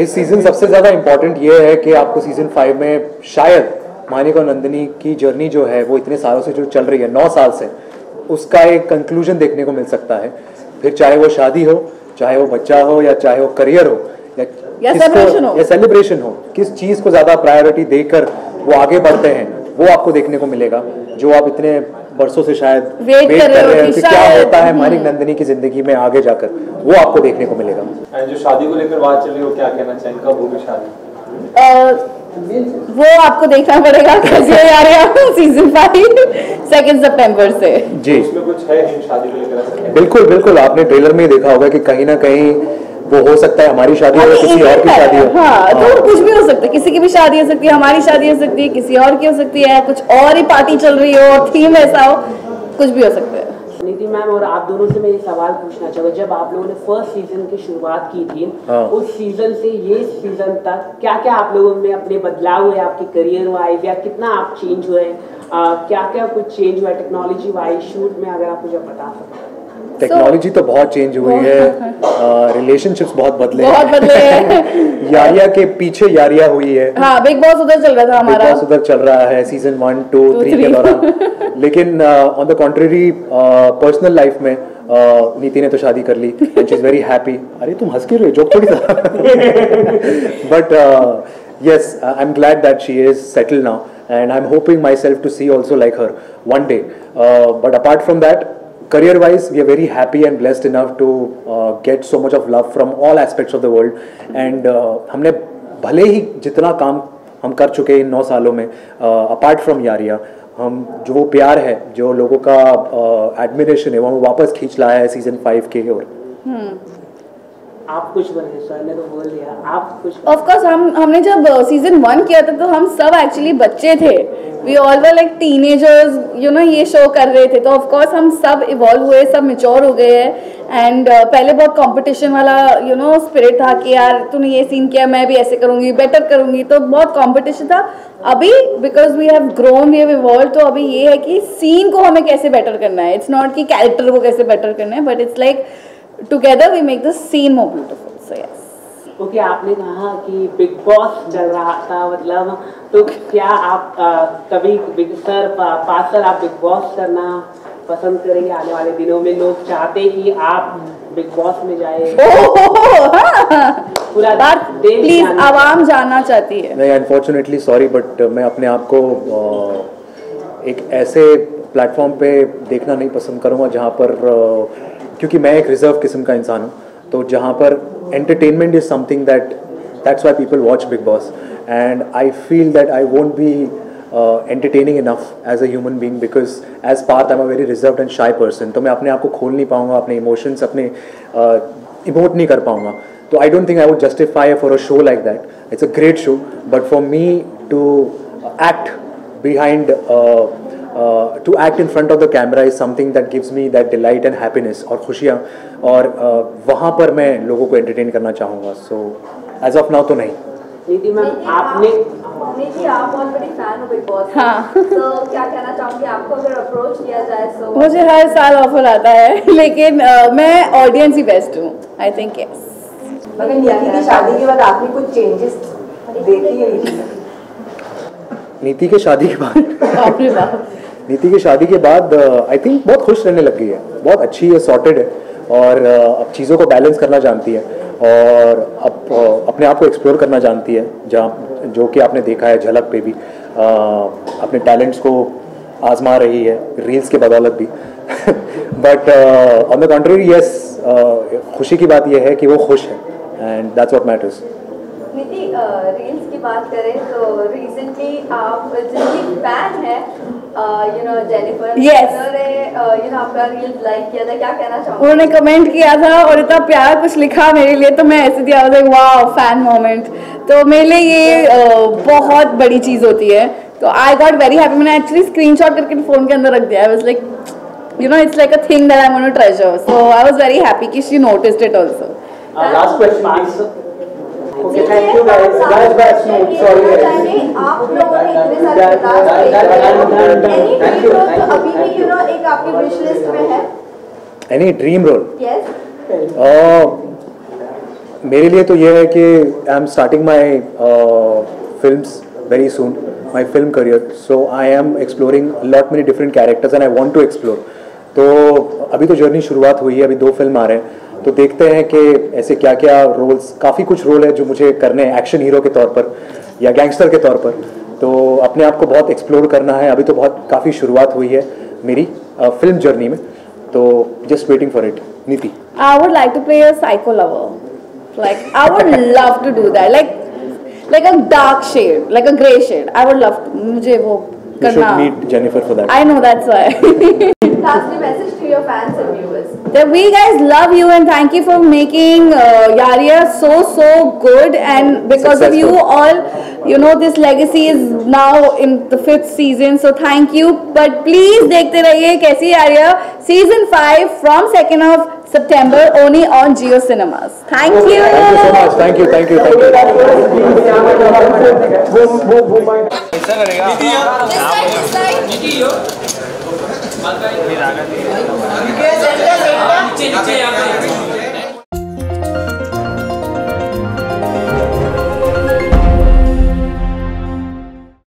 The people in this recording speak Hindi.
इस सीजन सबसे ज्यादा इम्पोर्टेंट ये है कि आपको सीजन 5 में शायद मानिक और नंदिनी की जर्नी जो है वो इतने सालों से जो चल रही है 9 साल से, उसका एक कंक्लूजन देखने को मिल सकता है। फिर चाहे वो शादी हो, चाहे वो बच्चा हो, या चाहे वो करियर हो, या सेलिब्रेशन हो, किस चीज को ज्यादा प्रायोरिटी देकर वो आगे बढ़ते हैं वो आपको देखने को मिलेगा। जो आप इतने बरसों से शायद वेट कर रहे हैं कि क्या होता है मानिक नंदिनी की जिंदगी में आगे जाकर, वो आपको देखने को मिलेगा। जो शादी को लेकर बात चल रही हो, क्या कहना चाहिए, कब होगी शादी, वो आपको देखना पड़ेगा। कैसे आ रहे हैं सीजन 5 2 सितंबर से जी, उसमें कुछ है शादी को लेकर? बिल्कुल बिल्कुल, आपने ट्रेलर में देखा होगा कि कहीं ना कहीं वो हो सकता है हमारी शादी हो, किसी और की शादी हो। हाँ, तो कुछ भी हो सकता है, किसी की भी शादी हो सकती है, हमारी शादी हो सकती है, किसी और की हो सकती है, कुछ और ही पार्टी चल रही हो, थीम ऐसा हो, कुछ भी हो सकता है। नीति मैम और आप दोनों से मैं ये सवाल पूछना चाहूँगा, जब आप लोगों ने फर्स्ट सीजन की शुरुआत की थी, उस सीजन से ये सीजन तक क्या क्या आप लोगों में अपने बदलाव हुए, आपके करियर वाइज या कितना आप चेंज हुए, क्या क्या कुछ चेंज हुआ टेक्नोलॉजी वाइज शूट में, अगर आप मुझे बता सकते। टेक्नोलॉजी तो बहुत चेंज हुई है, रिलेशनशिप्स बहुत बदले हैं। यारिया के पीछे यारिया हुई है। हाँ, बिग बॉस उधर चल रहा था हमारा। बिग बॉस उधर चल रहा है सीजन 1, 2, 3 के दौरान। लेकिन on the contrary personal life में नीति ने तो शादी कर ली, विच इज वेरी हैप्पी। अरे तुम हंस के रहे हो, जोक थोड़ी था। But yes, I'm glad that she is settled now, and I'm hoping myself to see also like her one day. But apart from that, career wise we are very happy and blessed enough to get so much of love from all aspects of the world, and हमने भले ही जितना काम हम कर चुके हैं इन 9 सालों में, apart from यारिया, हम जो प्यार है, जो लोगों का admiration है, वो हम वापस खींच लाया है सीजन 5 के और। आप कुछ बनने, सर ने तो बोल दिया, आप कुछ। Of course, हमने जब सीजन 1 किया था तो हम सब एक्चुअली बच्चे थे, we all were like teenagers, you know, ये शो कर रहे थे, तो ऑफ कोर्स हम सब इवॉल्व हुए, सब मैच्योर हो गए हैं। एंड पहले बहुत कंपटीशन वाला, यू नो, स्पिरिट था कि यार तूने ये सीन किया, मैं भी ऐसे करूँगी, बेटर करूँगी, तो बहुत कंपटीशन था। अभी because we have grown, we have evolve, तो अभी ये है कि सीन को हमें कैसे बेटर करना है। इट्स नॉट कि कैरेक्टर को कैसे बेटर करना है, but it's like together we make the scene more beautiful. So yes. Okay, आपने कहा कि बिग बॉस चल रहा था, मतलब तो क्या आप कभी बिग सर पास सर आप बिग बॉस करना पसंद करेंगे? आने वाले दिनों में लोग चाहते हैं कि आप बिग बॉस में जाए। पूरा बात प्लीज आवाम जानना चाहती है। नहीं, अनफॉर्चुनेटली सॉरी, बट मैं अपने आप को एक ऐसे प्लेटफॉर्म पे देखना नहीं पसंद करूँगा जहाँ पर, क्योंकि मैं एक रिजर्व किस्म का इंसान हूँ, तो जहाँ पर entertainment is something that's why people watch Bigg Boss, and I feel that I won't be entertaining enough as a human being, because as Parth I'm a very reserved and shy person, तो मैं अपने आप को खोल नहीं पाऊँगा, अपने emotions अपने emote नहीं कर पाऊँगा, तो I don't think I would justify for a show like that. It's a great show, but for me to act behind to act in front of the camera is something that gives me that delight and happiness और खुशियाँ, और वहाँ पर मैं लोगों को entertain करना चाहूँगा। So as of now तो नहीं। नीति मैम, आपने नीति आप ऑलरेडी फैन हो Bigg Boss। हाँ। तो क्या कहना चाहूँगी, आपको अगर अप्रोच किया जाए तो? मुझे हर साल ऑफर आता है, लेकिन मैं ऑडियंस ही बेस्ट हूँ, I think yes। मगर नीति की शादी के बाद आपने कुछ चेंजेस देखी है? नीति के शादी के बाद आई थिंक बहुत खुश रहने लग गई है, बहुत अच्छी है, सॉर्टेड है, और अब चीज़ों को बैलेंस करना जानती है, और अब अपने आप को एक्सप्लोर करना जानती है, जहाँ जो कि आपने देखा है झलक पे भी, अपने टैलेंट्स को आजमा रही है रील्स के बदौलत भी। But on the contrary yes, खुशी की बात यह है कि वो खुश है, and that's what matters. Niti, reels की बात करें तो रिसेंटली आप जिनकी फैन है, you know, Jennifer Taylor, you know, आपका रील लाइक किया था, क्या कहना चाहोगे? उन्होंने कमेंट किया था और इतना प्यार कुछ लिखा मेरे लिए, तो मैं ऐसे दिया था वाओ फैन मोमेंट, तो मेरे लिए ये बहुत बड़ी चीज़ होती है, तो आई गॉट वेरी हैप्पी। मैंने एक्चुअली स्क्रीनशॉट करके फ़ोन के अंदर रख दिया, I was like you know it's like a thing that I am gonna treasure, so I was very happy कि she noticed it also. Last question. Okay, thank you guys. Guys, no, sorry guys. आप लोगों ने इतने सारे प्लान्स किए, एनी ड्रीम रोल तो अभी भी यू नो एक आपकी विश लिस्ट में है? Any dream role? यस। मेरे लिए तो ये है कि I am starting my films very soon, my film career, so I am exploring a lot many different characters and I want to explore. तो अभी तो जर्नी शुरुआत हुई है, अभी 2 फिल्म आ रहे हैं तो देखते हैं कि ऐसे क्या क्या रोल्स, काफ़ी कुछ रोल है जो मुझे करने हैं एक्शन हीरो के तौर पर या गैंगस्टर के तौर पर, तो अपने आप को बहुत एक्सप्लोर करना है. अभी तो बहुत काफ़ी शुरुआत हुई है मेरी फिल्म जर्नी में, तो just waiting for it. नीति, I would like to play a psycho lover. Like I would love to do that. Like a dark shade, like a grey shade. I would love to. मुझे वो करना. You should meet Jennifer for that. I know, that's why. Lastly, message to your fans and viewers. That we guys love you and thank you for making Yaariaan so good, and because of you all, you know, this legacy is now in the 5th season. So thank you. But please देखते रहिए कैसी Yaariaan season 5 from 2nd of September only on Jio cinemas. Thank you. Thank you so much. Thank you. Thank you. Thank you. ऐसा करेगा. नीति हो. नीचे नीचे यहाँ.